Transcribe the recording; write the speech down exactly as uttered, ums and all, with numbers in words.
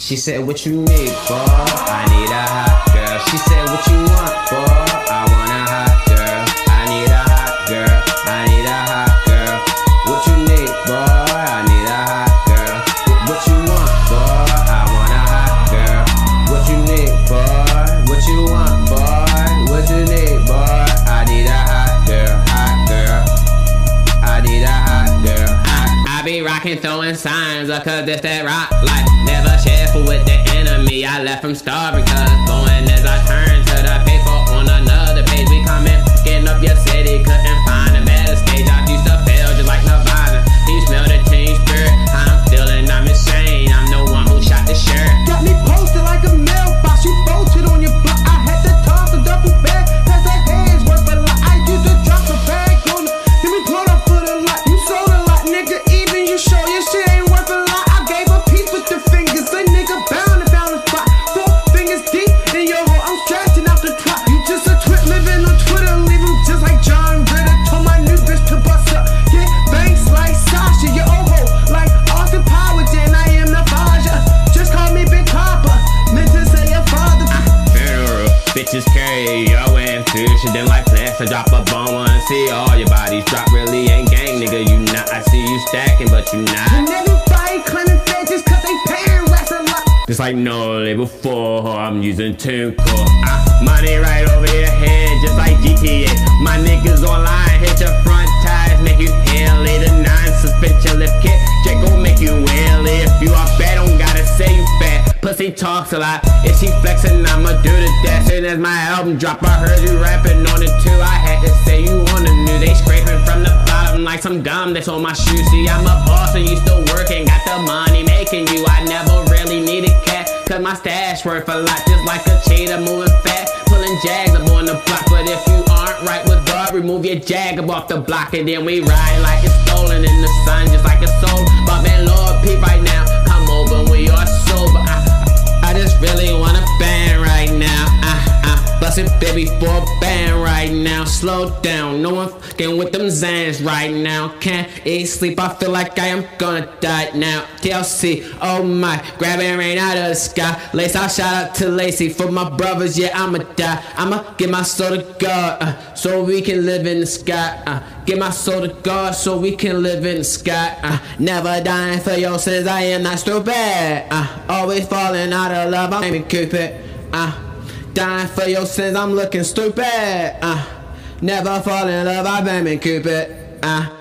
She said, what you need, boy? I need a hot girl. She said, what you want, boy? I want a hot girl. I need a hot girl. I need a hot girl. What you need, boy? I need a hot girl. What you want, boy? I want a hot girl. What you need, boy? What you want, boy? What you need, boy? I need a hot girl. Hot girl. I need a hot girl. I, I be rockin', throwin' signs up, cause it's that rock life. Never shareful with the enemy, I left them starving, cause going as I turn to the paper on another page. We coming, getting up your city, couldn't find a better stage. I used to fail just like Nirvana, you smell the change spirit. I'm feeling I'm insane, I'm the one who shot the sheriff. Got me posted like a mailbox, you bolted on your block. I had to toss a double bag, that's a hand's worth, but like I used to drop a bag on the, then we pulled up for the lot. You sold a lot, nigga, even you show your shit ain't worth a lot. I gave up peace with the fingers, a nigga bound and found a spot. Four fingers deep in your hole, I'm stretching out the trot. You just a twit living on Twitter, leave him just like John Ritter. Told my new bitch to bust up, get bangs like Sasha. Your old hoe like Austin Powers, and I am the Faja. Just call me Big Papa, meant to say your father. Funeral, bitches carry your intuition, then like plants, I drop a bone, wanna see all your bodies drop. Really ain't gang, nigga, you not. I see you stacking, but you not. And everybody claiming fans just cause they paying rats a lot. Just like no label for her, I'm using Timco. I money right over your head, just like G T A. My niggas online, hit your front tires, make you ill. The nine, suspend your lip kit, check gon' make you ill. If you are fat, don't gotta say you fat. Pussy talks a lot, if she flexin', I'ma do the dash. And as my album drop, I heard you rapping on it too. I had to say you on the new, they scraping from the bottom like some dumb that's on my shoe. See, I'm a boss and you still working, got the money making you. I never really needed cat, cause my stash worth a lot, just like a cheetah moving fast, pulling jags up on the block. But if you aren't right with God, remove your jag up off the block, and then we ride like it's stolen in the sun, just like a soul. Bob and Lord P right now, come over, we are sober. I, I just really wanna bang right now. I, I bust it, baby, for a band right now. Slow down, no one fucking with them Zans right now. Can't eat, sleep, I feel like I am gonna die now. T L C, oh my, grabbing rain out of the sky. Lace, I shout out to Lacey for my brothers, yeah, I'ma die. I'ma give my soul to God, uh, so we can live in the sky. Uh, give my soul to God, so we can live in the sky. Uh, never dying for your sins, I am not stupid. Uh, always falling out of love, I'm aiming Cupid. Uh, Dying for your sins, I'm looking stupid. Uh, never fall in love, I'm aiming Cupid. Uh.